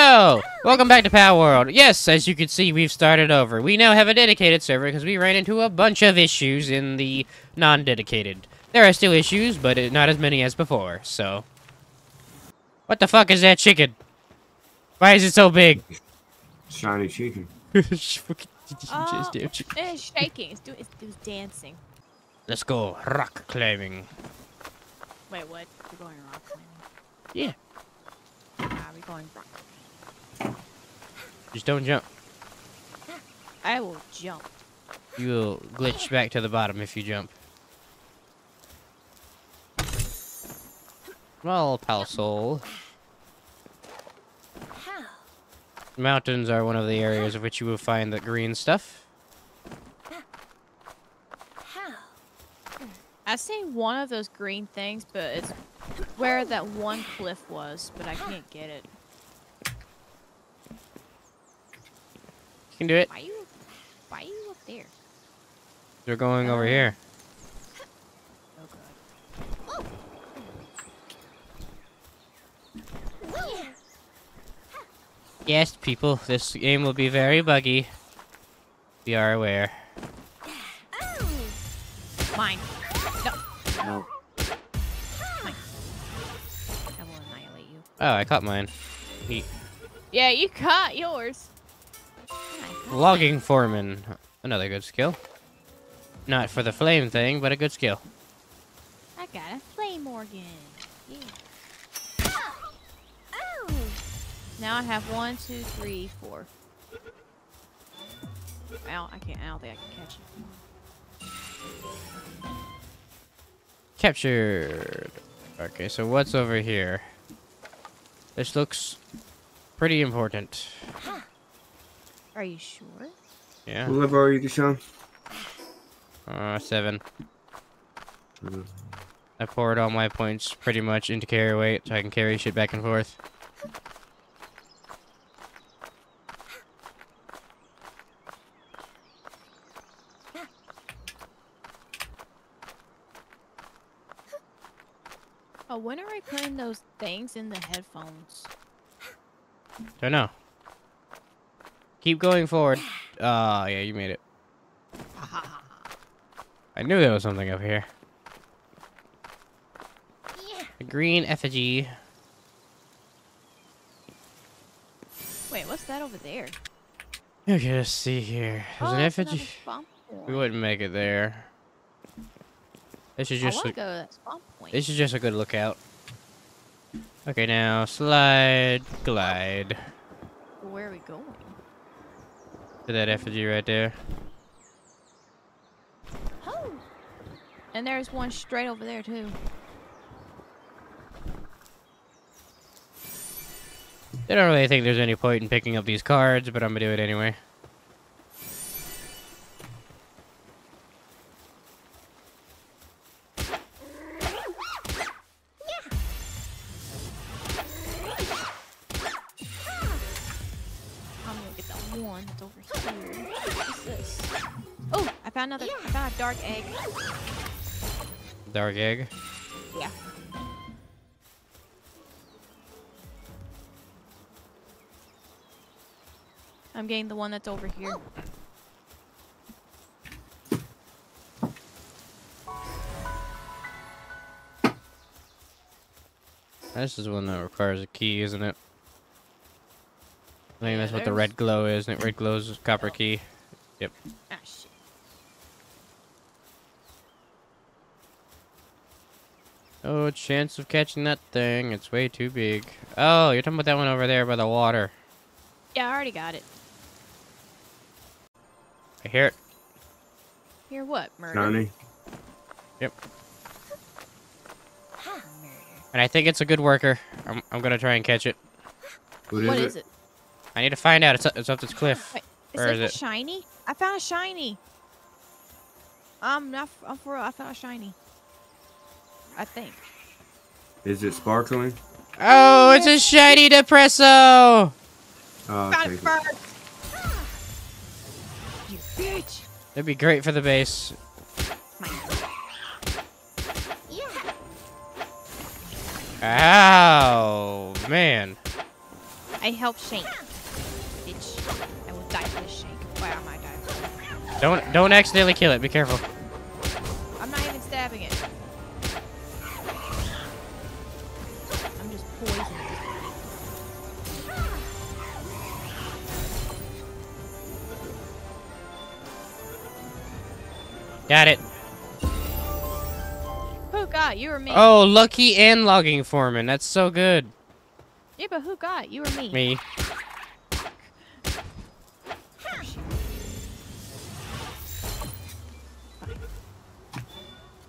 Hello! Welcome back to Palworld. Yes, as you can see, we've started over. We now have a dedicated server because we ran into a bunch of issues in the non-dedicated. There are still issues, but not as many as before, so... What the fuck is that chicken? Why is it so big? Shiny chicken. Oh, it's shaking. It's dancing. Let's go rock climbing. Wait, what? We're going rock climbing? Yeah. We're going rock climbing. Just don't jump. I will jump. You will glitch back to the bottom if you jump. Well, Pal Soul. Mountains are one of the areas of which you will find the green stuff. I've seen one of those green things, but it's where that one cliff was, but I can't get it. You can do it. Why are you up there? They're going over here. Oh, God. Yes, people, this game will be very buggy. We are aware. Mine. No. Mine. I will annihilate you. Oh, I caught mine. Neat. Yeah, you caught yours. Logging foreman. Another good skill. Not for the flame thing, but a good skill. I got a flame organ. Yeah. Oh. Now I have 1, 2, 3, 4. Ow, I don't think I can catch it. Captured. Okay, so what's over here? This looks pretty important. Are you sure? Yeah. What level are you, Deshaun? 7. I poured all my points pretty much into carry weight, so I can carry shit back and forth. Oh, when are I putting those things in the headphones? Don't know. Keep going forward. Ah, yeah, you made it. I knew there was something up here. A green effigy. Wait, what's that over there? Okay, let's see here. There's an effigy. We wouldn't make it there. This is just a good lookout. Okay, now slide, glide. Where are we going? To that effigy right there. Oh, and there's one straight over there too. I don't really think there's any point in picking up these cards, but I'm gonna do it anyway. I found a dark egg. Dark egg? Yeah. I'm getting the one that's over here. This is one that requires a key, isn't it? I think that's what the red glow is, isn't it? Red glow's a copper key. Yep. Ah, shit. Oh, chance of catching that thing. It's way too big. Oh, you're talking about that one over there by the water. Yeah, I already got it. I hear it. Hear what, murder? Johnny. Yep. And I think it's a good worker. I'm gonna try and catch it. What is it? I need to find out. It's up this cliff. Wait, Where is it? A shiny? I found a shiny. I'm for real. I found a shiny. I think. Is it sparkling? Oh, it's a shiny depresso! Got it first! You bitch! That'd be great for the base. Ow, man. I helped Shane. Bitch. I will die for this Shane. Why am I dying? Don't accidentally kill it. Be careful. I'm not even stabbing it. I'm just poisoning it. Got it. Who got you or me? Oh, lucky and logging foreman. That's so good. Yeah, but who got you or me? Me.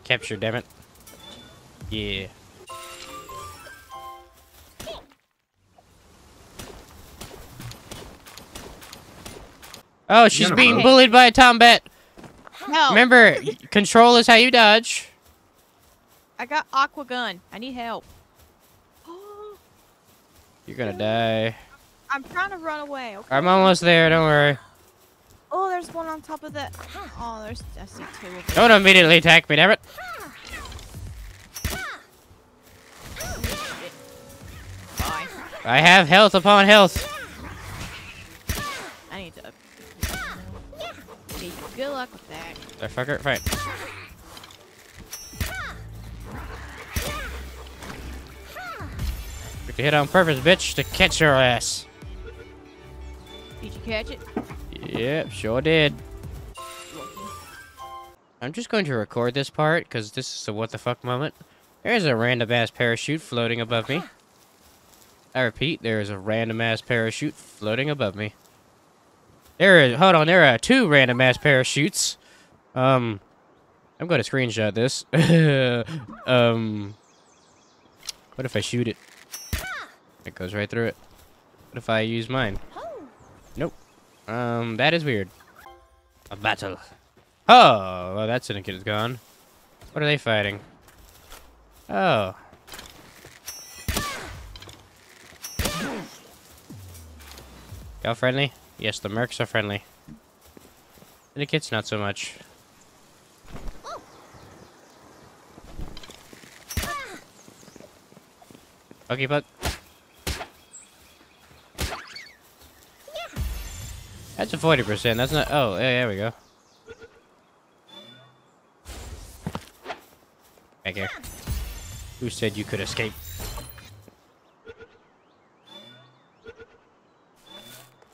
Capture, damn it. Yeah. Oh, she's being bullied by a Tombat. No. Remember, control is how you dodge. I got aqua gun. I need help. You're gonna die. I'm trying to run away. Okay? I'm almost there. Don't worry. Oh, there's one on top of the. Oh, there's. I see two of them. Don't immediately attack me, damn it. Bye. I have health upon health. I need to. Okay, good luck with that. There, fucker. Fight. You hit on purpose, bitch, to catch your ass. Did you catch it? Yep, sure did. I'm just going to record this part, because this is a what the fuck moment. There's a random ass parachute floating above me. I repeat, there is a random ass parachute floating above me. There is, hold on, there are two random ass parachutes. I'm going to screenshot this. What if I shoot it? It goes right through it. What if I use mine? Nope. That is weird. A battle. Oh, well, that syndicate is gone. What are they fighting? Oh. Y'all friendly? Yes, the mercs are friendly. Syndicates, not so much. Okay, but. That's a 40%, that's not... Oh, yeah, there we go. Back here. Who said you could escape?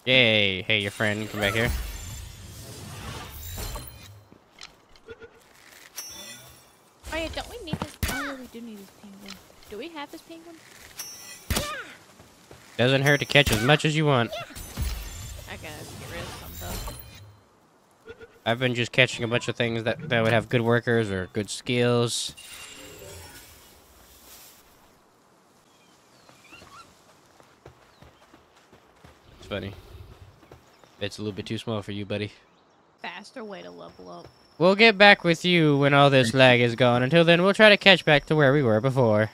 Yay! Hey, your friend, come back here. Oh yeah, don't we need this... Oh, we do need this penguin. Do we have this penguin? Doesn't hurt to catch as much as you want. I gotta get rid of some stuff. I've been just catching a bunch of things that would have good workers or good skills. It's funny. It's a little bit too small for you, buddy. Faster way to level up. We'll get back with you when all this lag is gone. Until then, we'll try to catch back to where we were before.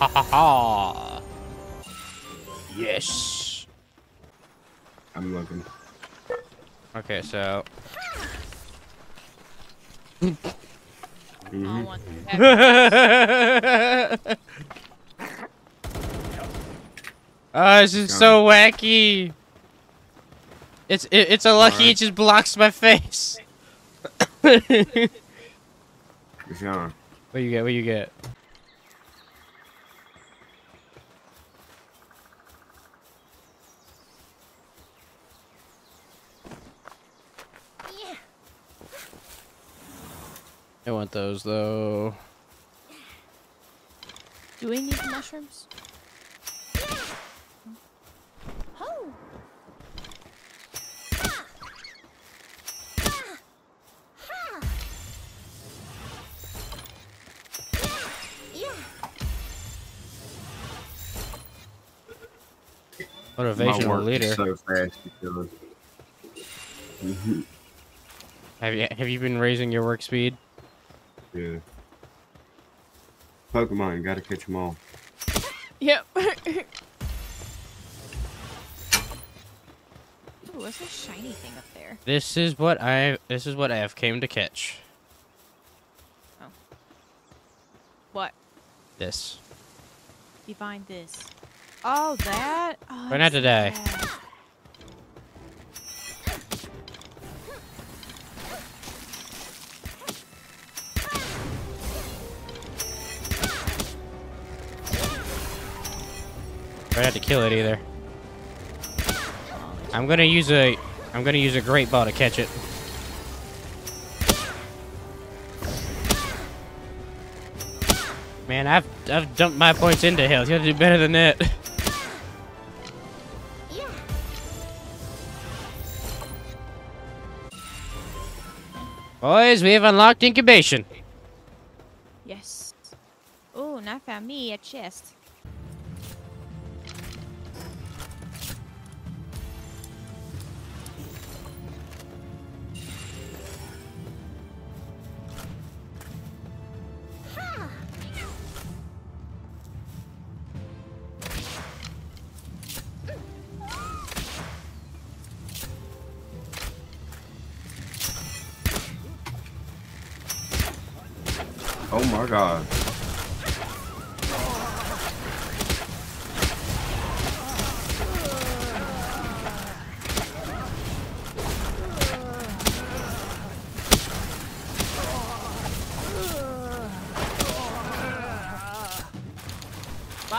Ha. Yes. I'm looking. Okay, so. Oh, this is so wacky. It's a lucky right. It just blocks my face. What you get? What you get? I want those though. Do we need mushrooms? Oh. Motivation leader. So fast because Mm-hmm. Have you been raising your work speed? Yeah. Pokemon, you gotta catch them all. Yep. Ooh, what's that shiny thing up there? This is what I have came to catch. Oh. What? This. Define this. Oh, that? Oh, but not today. Sad. I don't have to kill it either. I'm gonna use a great ball to catch it. Man, I've dumped my points into health. You have to do better than that. Yeah. Boys, we have unlocked incubation. Yes. Oh, not for me, a chest. Oh my god. Why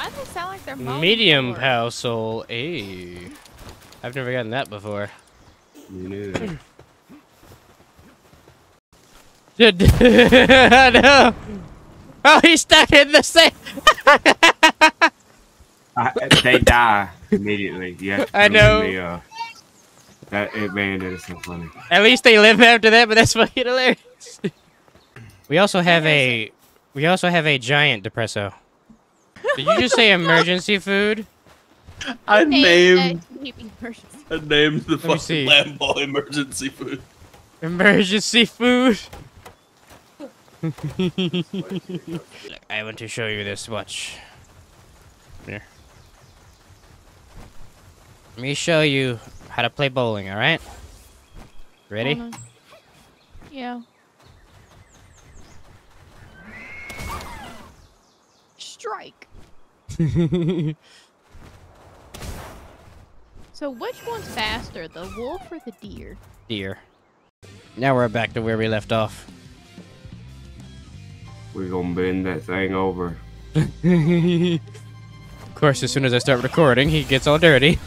do they sound like they're medium pow soul? Ayy. I've never gotten that before. Yeah. No. Oh, he's stuck in the sand. They die immediately. Yeah, I know. Man, that is so funny. At least they live after that, but that's fucking hilarious. We also have a giant depresso. Did you just say emergency food? I named the fucking lamb ball emergency food. Emergency food. Look, I want to show you this. Watch. Here. Let me show you how to play bowling, alright? Ready? Yeah. Strike! So which one's faster, the wolf or the deer? Deer. Now we're back to where we left off. We're gonna bend that thing over. Of course, as soon as I start recording, he gets all dirty.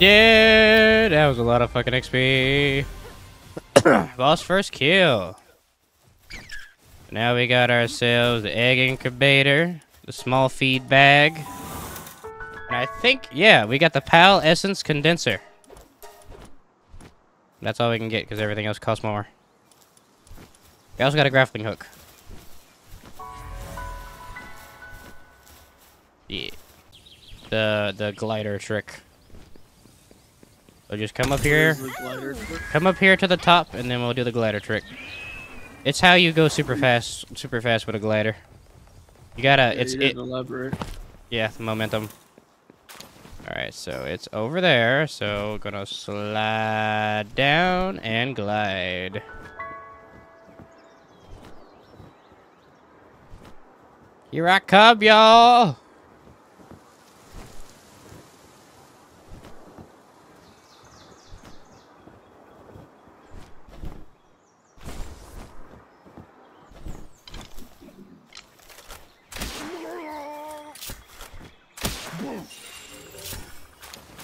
Yeah, that was a lot of fucking XP. Boss first kill. Now we got ourselves the egg incubator, the small feed bag. And I think, yeah, we got the PAL essence condenser. That's all we can get because everything else costs more. We also got a grappling hook. Yeah. The glider trick. So just come up here. Come up here to the top and then we'll do the glider trick. It's how you go super fast with a glider. You gotta, elaborate. Yeah, momentum. Alright, so it's over there, so gonna slide down and glide. Here I come, y'all!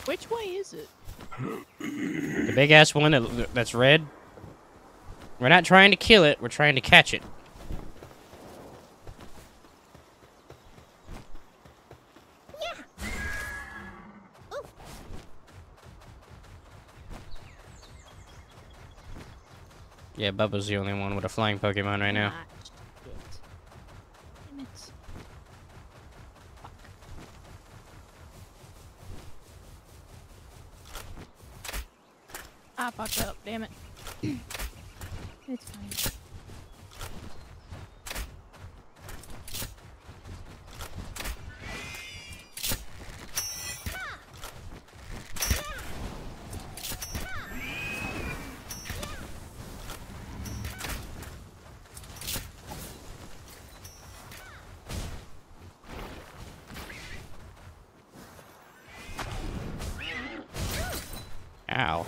Which way is it? The big ass one that's red. We're not trying to kill it, we're trying to catch it. Yeah. Ooh. Yeah, Bubba's the only one with a flying Pokemon right now. I fucked up, damn it. It's fine. Ow.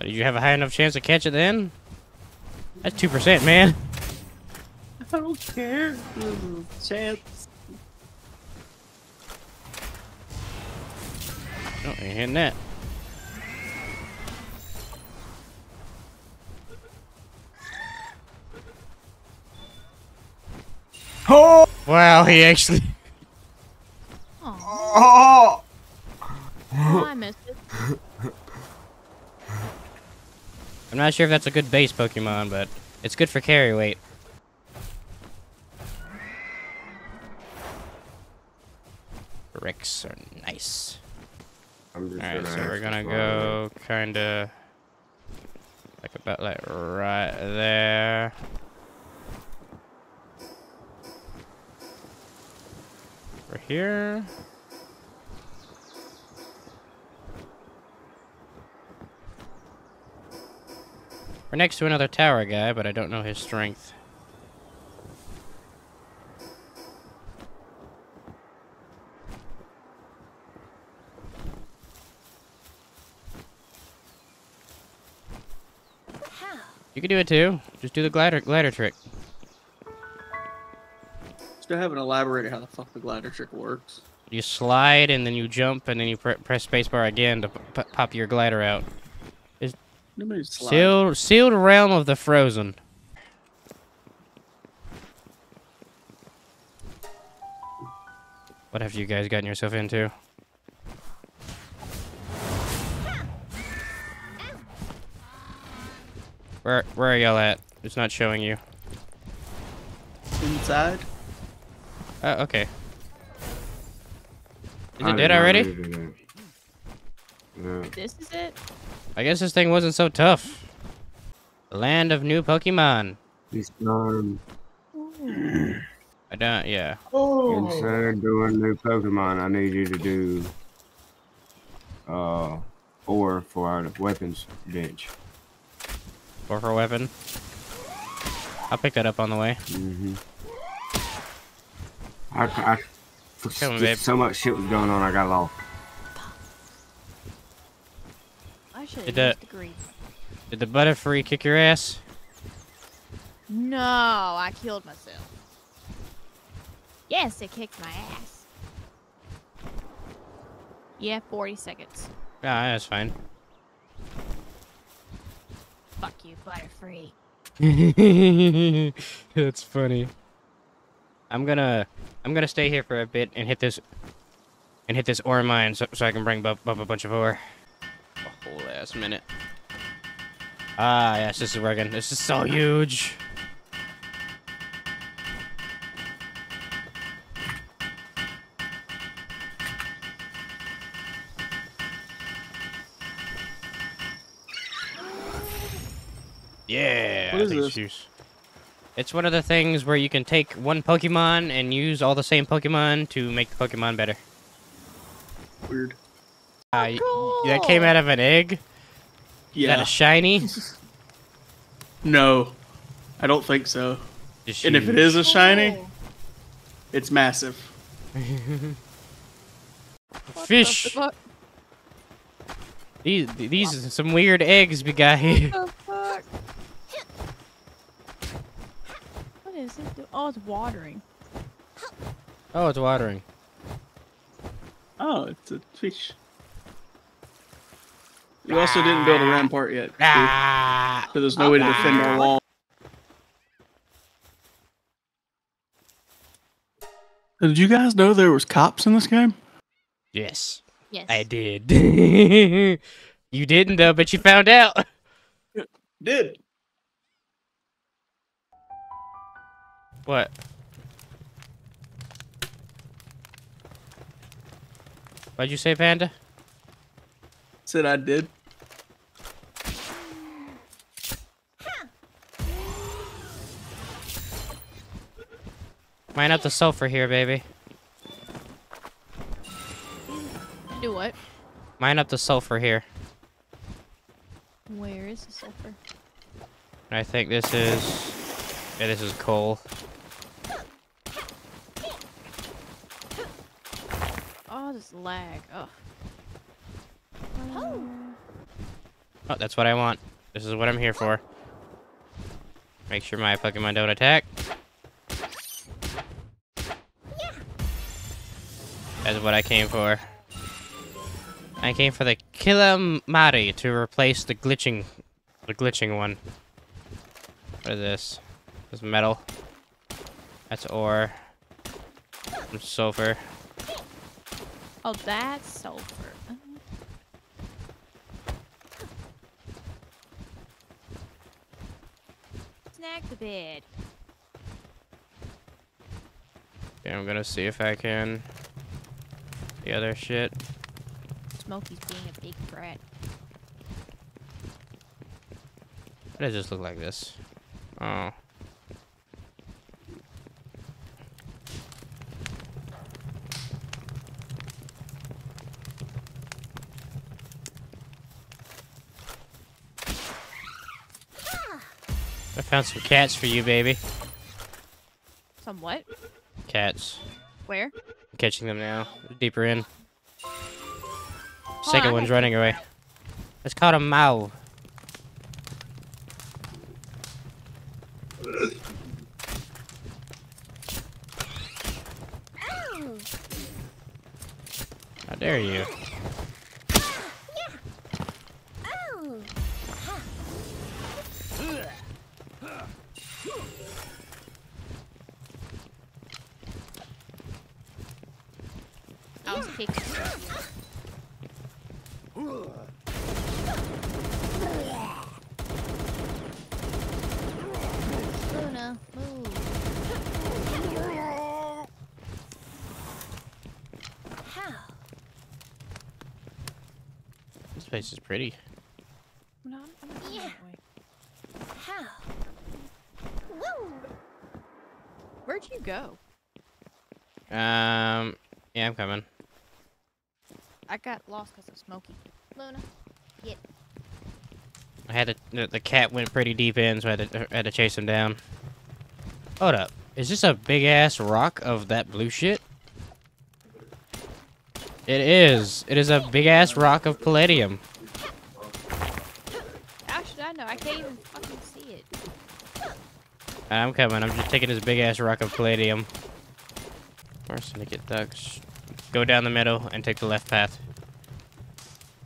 Did you have a high enough chance to catch it then? That's 2%, man. I don't care. Chance. Oh, ain't hitting that. Oh! Wow, he actually. Oh! Oh, I missed it. I'm not sure if that's a good base Pokemon, but it's good for carry weight. Bricks are nice. Alright, so we're gonna go kinda like about like right there. Over here. We're next to another tower guy, but I don't know his strength. You can do it too. Just do the glider trick. Still haven't elaborated how the fuck the glider trick works. You slide and then you jump and then you press spacebar again to pop your glider out. Sealed realm of the frozen. What have you guys gotten yourself into? Where are y'all at? It's not showing you. Inside. Oh, okay. Is it dead already? No. This is it. I guess this thing wasn't so tough. The land of new Pokemon. He's gone. I don't, yeah. Oh. Instead of doing new Pokemon, I need you to do ore for our weapons bench. Ore for weapon? I'll pick that up on the way. Mm-hmm. So much shit was going on, I got lost. Did the Butterfree kick your ass? No, I killed myself. Yes, it kicked my ass. Yeah, 40 seconds. Yeah, that's fine. Fuck you, Butterfree. That's funny. I'm gonna stay here for a bit and hit this ore mine so I can bring up a bunch of ore. A whole ass minute. Ah, yes, this is working. This is so huge. Yeah, what is this? It's one of the things where you can take one Pokemon and use all the same Pokemon to make the Pokemon better. Weird. Cool. That came out of an egg? Yeah. Is that a shiny? No. I don't think so. And if it is a shiny, it's massive. Fish! The these are some weird eggs we got here. What the fuck? What is it? Oh, it's watering. Oh, it's watering. Oh, it's a fish. You also didn't build a rampart yet, so there's no way to defend our wall. Did you guys know there was cops in this game? Yes. Yes. I did. You didn't though, but you found out. Did. What? What'd you say, Panda? Said I did. Mine up the sulfur here, baby. Do what? Mine up the sulfur here. Where is the sulfur? I think this is... yeah, this is coal. Oh, this lag. Oh. Oh, that's what I want. This is what I'm here for. Make sure my Pokemon don't attack. Yeah. That's what I came for. I came for the Killamari to replace the glitching one. What is this? This is metal. That's ore. Some sulfur. Oh, that's sulfur. Snack the bed. Okay, I'm gonna see if I can. The other shit. Smokey's being a big brat. Why does this look like this? Oh. I found some cats for you, baby. Some what? Cats. Where? I'm catching them now. Deeper in. Second one's running away. Let's call him Mao. How dare you? This place is pretty. No, I'm not that way. How? Woo. Where'd you go? Yeah, I'm coming. I got lost because of Smokey. Luna, get. I had to, the cat went pretty deep in, so I had to chase him down. Hold up. Is this a big-ass rock of that blue shit? It is. It is a big-ass rock of palladium. How should I know? I can't even fucking see it. I'm coming. I'm just taking this big-ass rock of palladium. Arsenic ducks. Go down the middle and take the left path.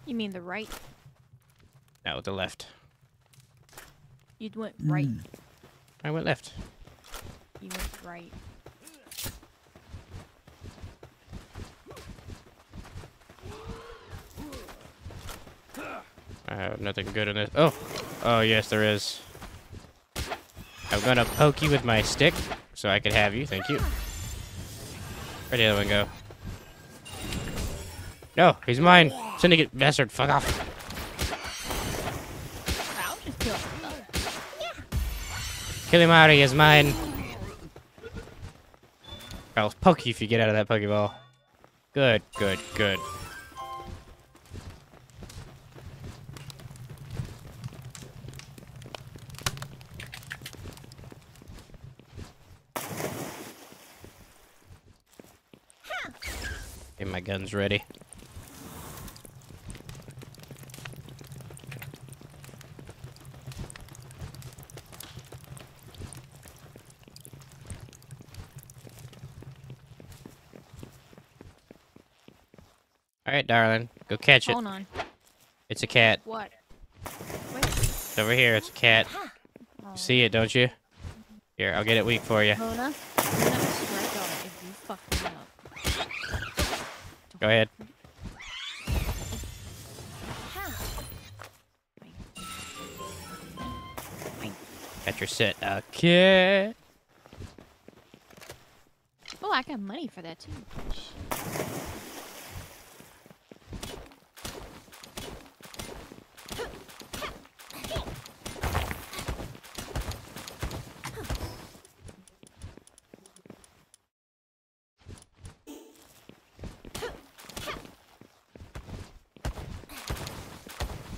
You mean the right? No, the left. You went right. I went left. You went right. I have nothing good in this. Oh! Oh, yes, there is. I'm gonna poke you with my stick so I can have you. Thank you. Where'd the other one go? No, he's mine. Syndicate bastard, fuck off. I'll just kill him. Kilimari is mine. I'll poke you if you get out of that Pokeball. Good, good, good. Get my guns ready. All right, darling, go catch it. Hold on. It's a cat. What? Wait. It's over here. It's a cat. You see it, don't you? Here, I'll get it weak for you. Mona, I swear to God, if you fuck me up. Go ahead. Got your set. Okay. Oh, I got money for that too.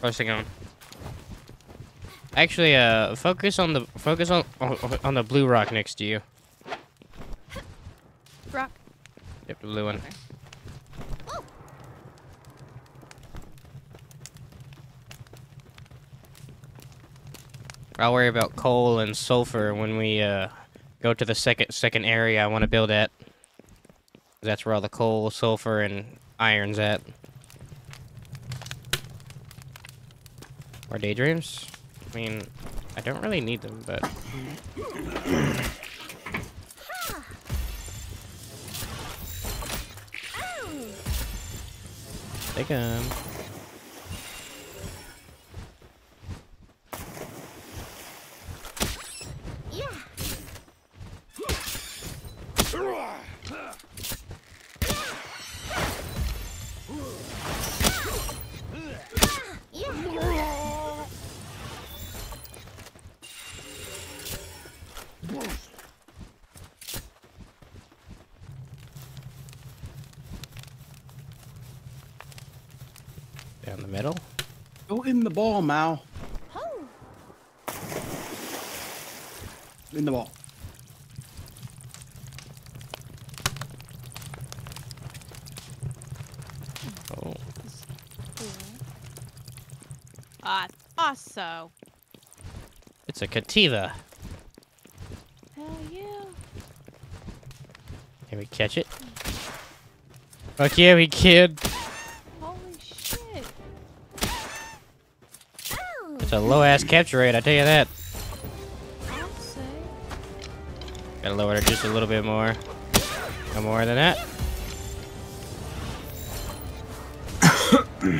Where's it going? Actually, focus on the blue rock next to you. Rock. Yep, the blue one. Okay. I'll worry about coal and sulfur when we go to the second area I want to build at. That's where all the coal, sulfur, and iron's at. Or daydreams? I mean, I don't really need them, but... Take them. Down the middle. Go in the ball, Mal. Oh. In the ball. Oh. Ah, also. It's a Cativa. Hell yeah. Can we catch it? Fuck yeah, we kid. It's a low-ass capture rate, I tell you that. Gotta lower it just a little bit more. No more than that. You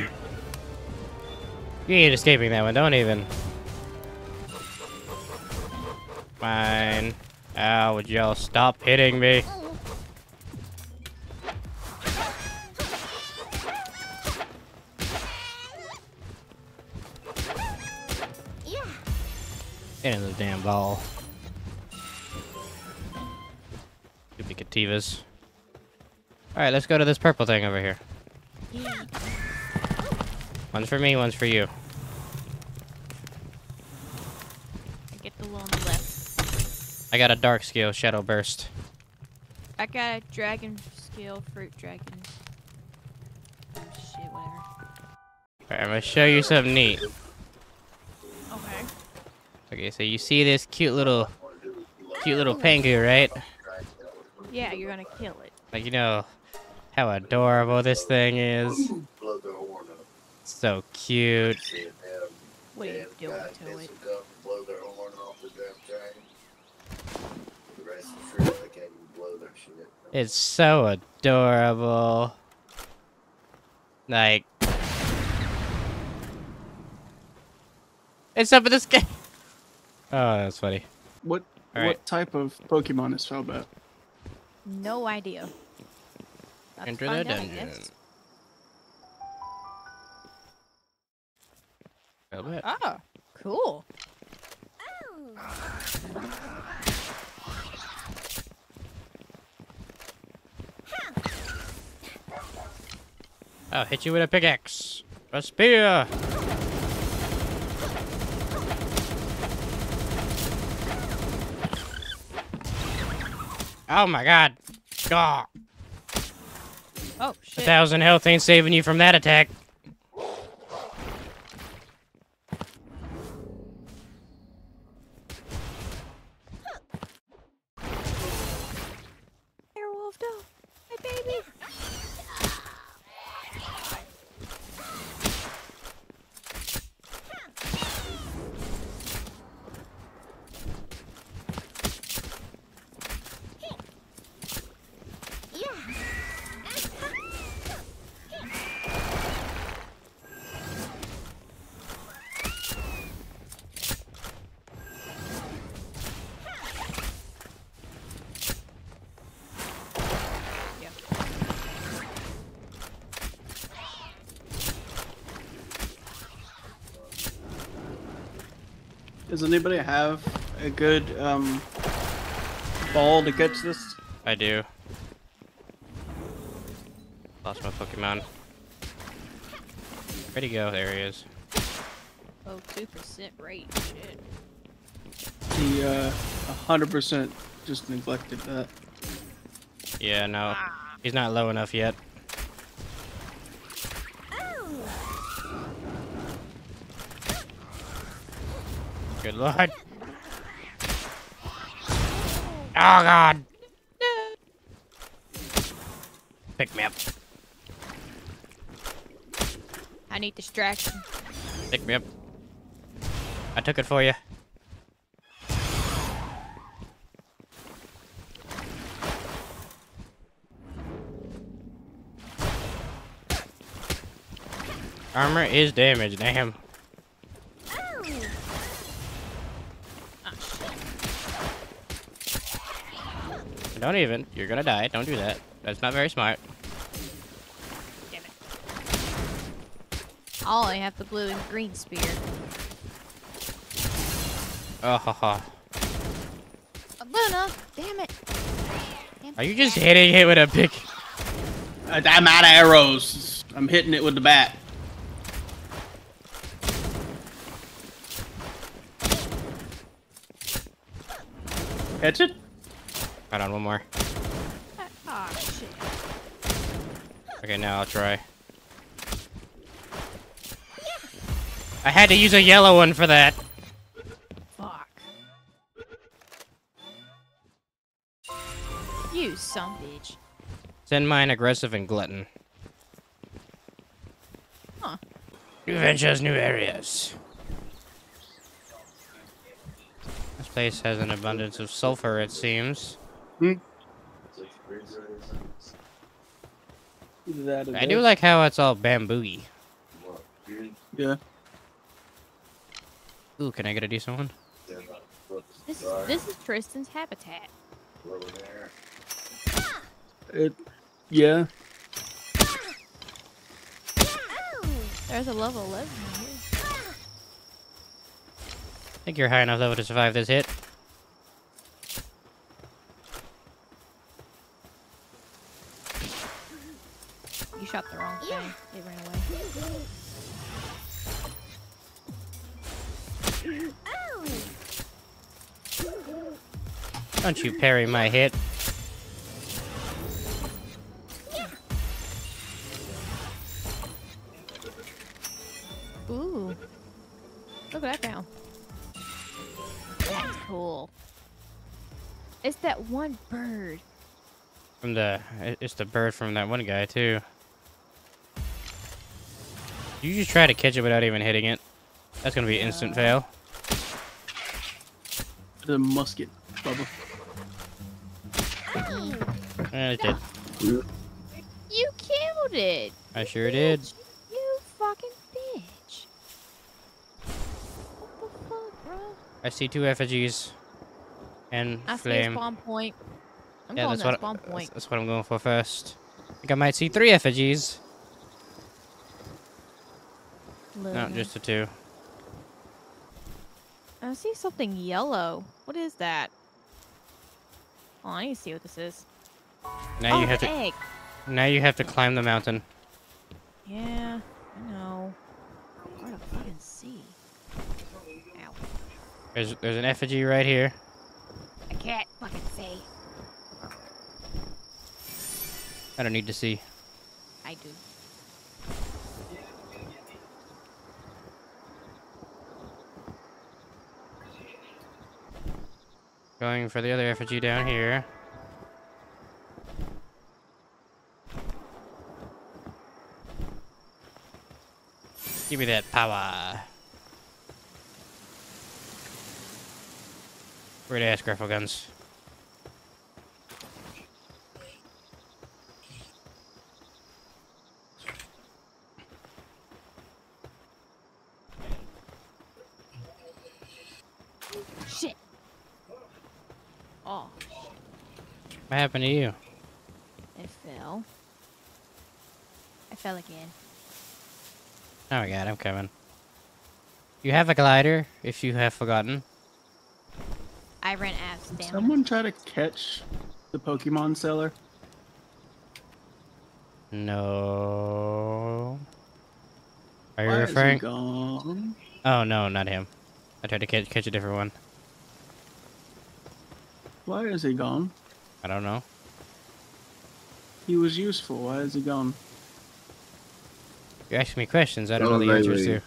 ain't escaping that one, don't even. Fine. Ow, would y'all stop hitting me? Get in the damn ball. Could be Cativas. Alright, let's go to this purple thing over here. Yeah. One's for me, one's for you. I get the one on the left. I got a dark skill, Shadow Burst. I got a dragon skill, Fruit Dragon. Oh, shit, whatever. Alright, I'm gonna show you something neat. Okay, so you see this cute little cute little Pangu, right? Yeah, you're gonna kill it. Like, you know how adorable this thing is? So cute. What are you doing to it? It's so adorable. Like, it's up in this game. Oh, that's funny. What type of Pokemon is Felbat? No idea. Let's enter the dungeon. Felbat. Oh, cool. Oh. I'll hit you with a pickaxe. A spear! Oh my god. Gah. Oh shit. 1,000 health ain't saving you from that attack. Airwolf, no. My baby. Does anybody have a good ball to catch this? I do. Lost my Pokemon. Where'd he go? There he is. Oh, 2% rate. Shit. He 100% just neglected that. Yeah, no. Ah. He's not low enough yet. Good lord. Oh god. Pick me up. I need distraction. Pick me up. I took it for you. Armor is damaged, damn. Don't even. You're gonna die. Don't do that. That's not very smart. Damn it. I'll only have the blue and green spear. Oh, ha, ha. Luna! Damn it! Damn. Are you just hitting it with a pick? I'm out of arrows. I'm hitting it with the bat. Catch it? Hold on, one more. Oh, shit. Okay, now I'll try. Yeah. I had to use a yellow one for that. Fuck. You son of a bitch. Send mine aggressive and glutton. Huh. New ventures, new areas. This place has an abundance of sulfur, it seems. Hmm. I do like how it's all bamboo-y. Yeah. Ooh, can I get a decent one? This is Tristan's habitat. Yeah. There's a level 11 here. I think you're high enough level to survive this hit. You shot the wrong thing. It ran away. Don't you parry my hit. Ooh. Look at that now. That's cool. It's that one bird. From the, it's the bird from that one guy too. You just try to catch it without even hitting it. That's gonna be an instant fail. The musket, Bubba. It did. You killed it. I sure did. You fucking bitch. What the fuck, bro? I see two effigies. And I flame. See spawn point. I'm going to spawn point. That's what I'm going for first. I think I might see three effigies. No, just the two. I see something yellow. What is that? Oh, I need to see what this is. Now you have to. Egg. Now you have to climb the mountain. Yeah, I know. Hard to fucking see. Ow. There's an effigy right here. I can't fucking see. I don't need to see. I do. Going for the other effigy down here. Give me that power. Great ass grapple guns. Shit. Oh. What happened to you? It fell. I fell again. Oh my god, I'm coming. You have a glider, if you have forgotten. I ran out of stamina. Someone try to catch the Pokemon seller? No. Are you referring? Gone? Oh no, not him. I tried to catch a different one. Why is he gone? I don't know. He was useful, why is he gone? You're asking me questions I don't know the answers to.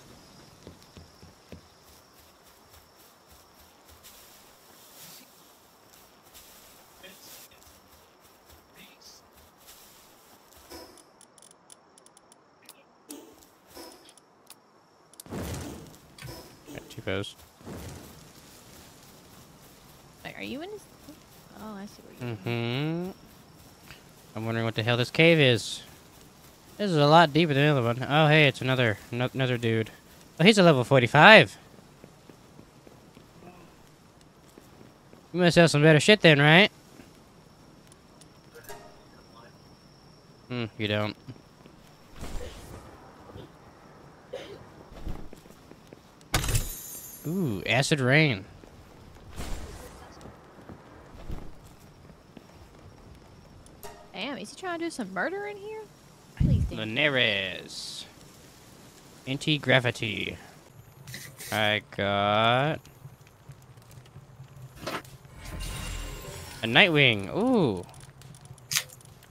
Got two bows. Are you in this? Oh, I see where you're going. I'm wondering what the hell this cave is. This is a lot deeper than the other one. Oh, hey, it's another dude. Oh, he's a level 45. You must have some better shit then, right? Hmm, you don't. Ooh, acid rain. Damn, is he trying to do some murder in here? Lunares. Anti-gravity. I got a Nightwing. Ooh,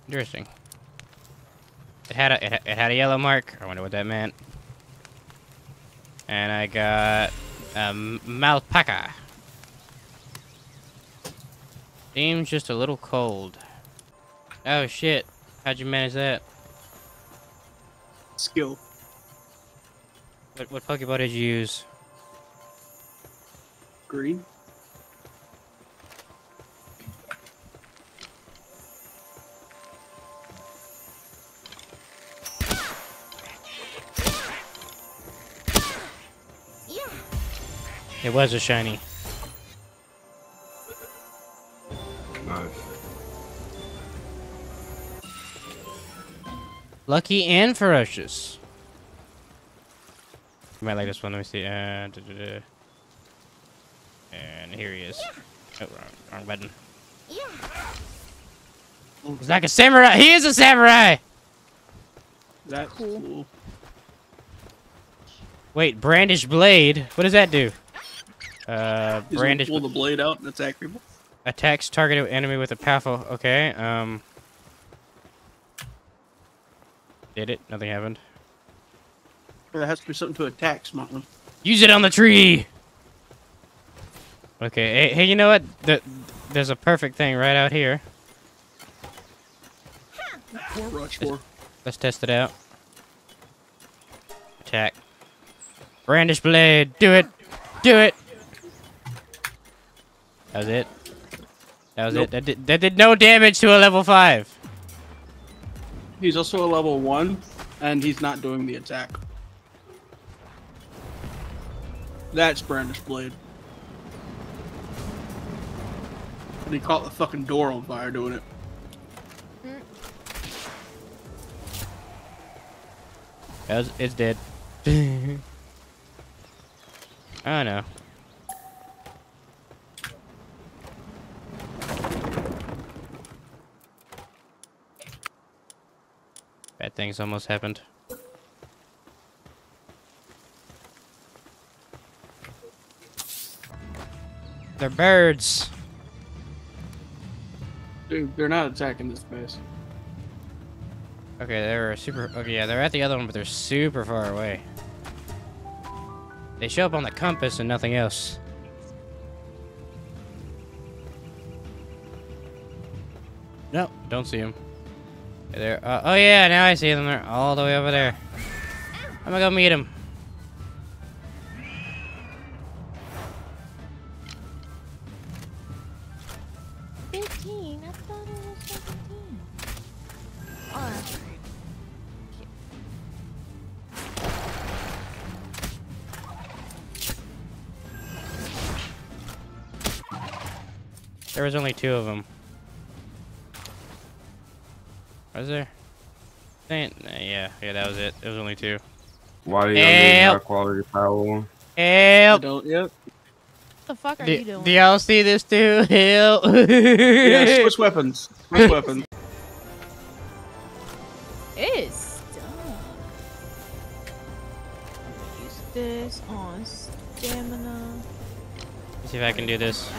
interesting. It had a yellow mark. I wonder what that meant. And I got a Malpaca. Seems just a little cold. Oh shit! How'd you manage that? Skill. What Pokeball did you use? Green. Yeah. It was a shiny. Lucky and ferocious. You might like this one. Let me see. And here he is. Yeah. Oh, wrong button. Yeah. He's like a samurai. He is a samurai. That's cool. Wait, brandish blade. What does that do? Brandish. Pull the blade out. And attack people. Attacks targeted enemy with a powerful. Okay. Did it? Nothing happened. There has to be something to attack, Smotlin. Use it on the tree! Okay, hey, you know what? The There's a perfect thing right out here. Let's test it out. Attack. Brandish blade. Do it. Do it. That was it. That was it. That did no damage to a level 5. He's also a level 1, and he's not doing the attack. That's Brandish blade. And he caught the fucking door on fire doing it. It's dead. Oh no. Bad things almost happened. They're birds. Dude, they're not attacking this base. Okay, they're super... Okay, yeah, they're at the other one, but they're super far away. They show up on the compass and nothing else. Nope, don't see them. They're, oh yeah, now I see them. They're all the way over there. I'm gonna go meet them. There was only 2 of them. Was there? Yeah, that was it. It was only 2. Why do you need high quality power? Help! What the fuck are you doing? Do y'all see this too? Help! Yeah, switch weapons. Switch weapons. It is done. I'm gonna use this on stamina. Let's see if I can do this.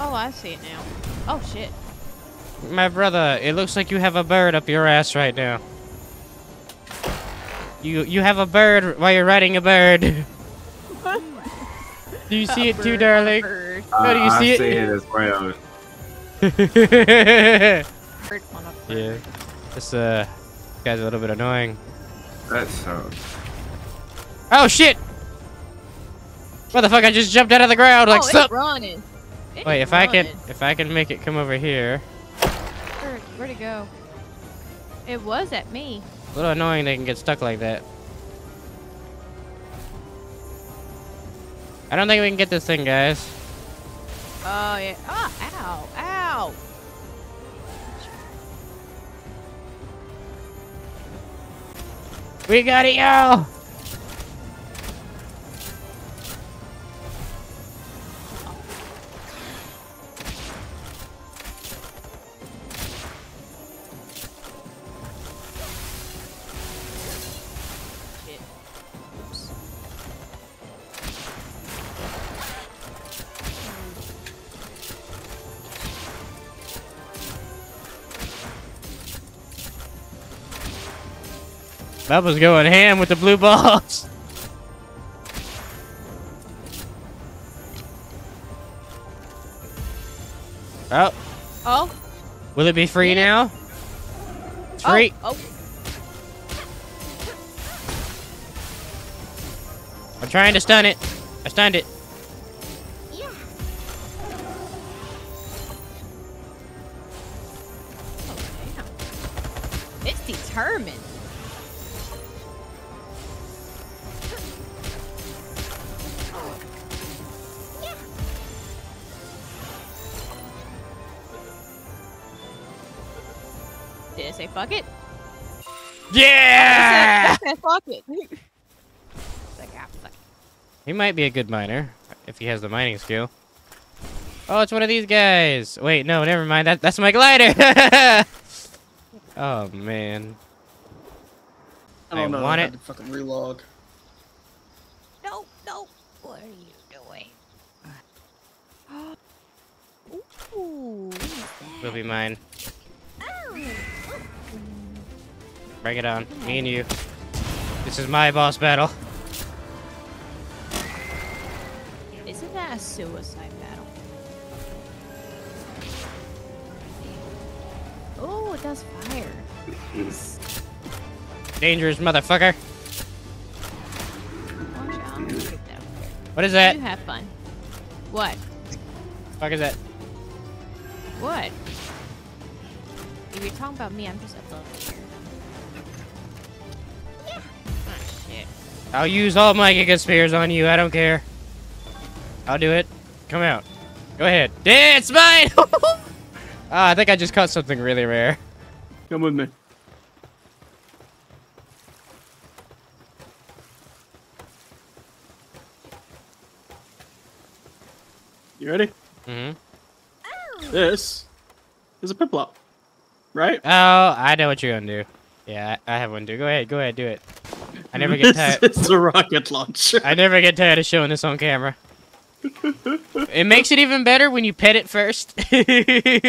Oh, I see it now. Oh, shit. My brother, it looks like you have a bird up your ass right now. You have a bird while you're riding a bird. Do you see it too, darling? No, do you see it? I see it as well. Bird on a bird. Yeah. This guy's a little bit annoying. That sucks. Oh, shit! Motherfucker, I just jumped out of the ground like sup! Wait, if I can make it come over here. Where'd it go? It was at me. A little annoying they can get stuck like that. I don't think we can get this thing, guys. Oh yeah. Oh, ow, ow. We got it, y'all! Bubba's going ham with the blue balls. Oh. Oh. Will it be free now? It's free. Oh. I'm trying to stun it. I stunned it. Yeah. Oh, damn. It's determined. Did I say fuck it? Yeah! I said fuck it. Like, ah, fuck it. He might be a good miner if he has the mining skill. Oh, it's one of these guys. Wait, no, never mind. That's my glider. Oh man. I don't know. I had to fucking relog. No, no. What are you doing? Ooh. Will be mine. Bring it on, me and you. This is my boss battle. Isn't that a suicide battle? Oh, it does fire. Dangerous motherfucker. Watch out, I'm gonna get that. What is that? You have fun. What? The fuck is that? What? If you're talking about me, I'm just uploading here. Yeah. Oh, shit. I'll use all my Giga Spears on you, I don't care. I'll do it. Come out. Go ahead. Yeah, it's mine! Ah, I think I just caught something really rare. Come with me. You ready? Mm-hmm. This is a Piplup, right? Oh, I know what you're gonna do. Yeah, I have one too. Go ahead, do it. I never get tired. It's a rocket launcher. I never get tired of showing this on camera. It makes it even better when you pet it first. Did you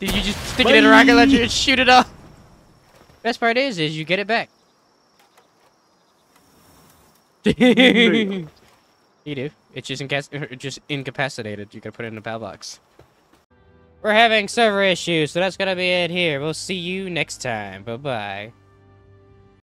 just stick it in a rocket launcher and shoot it off? Best part is you get it back. You do. It's just, incapacitated. You gotta put it in a PAL box. We're having server issues, so that's gonna be it here. We'll see you next time. Bye-bye.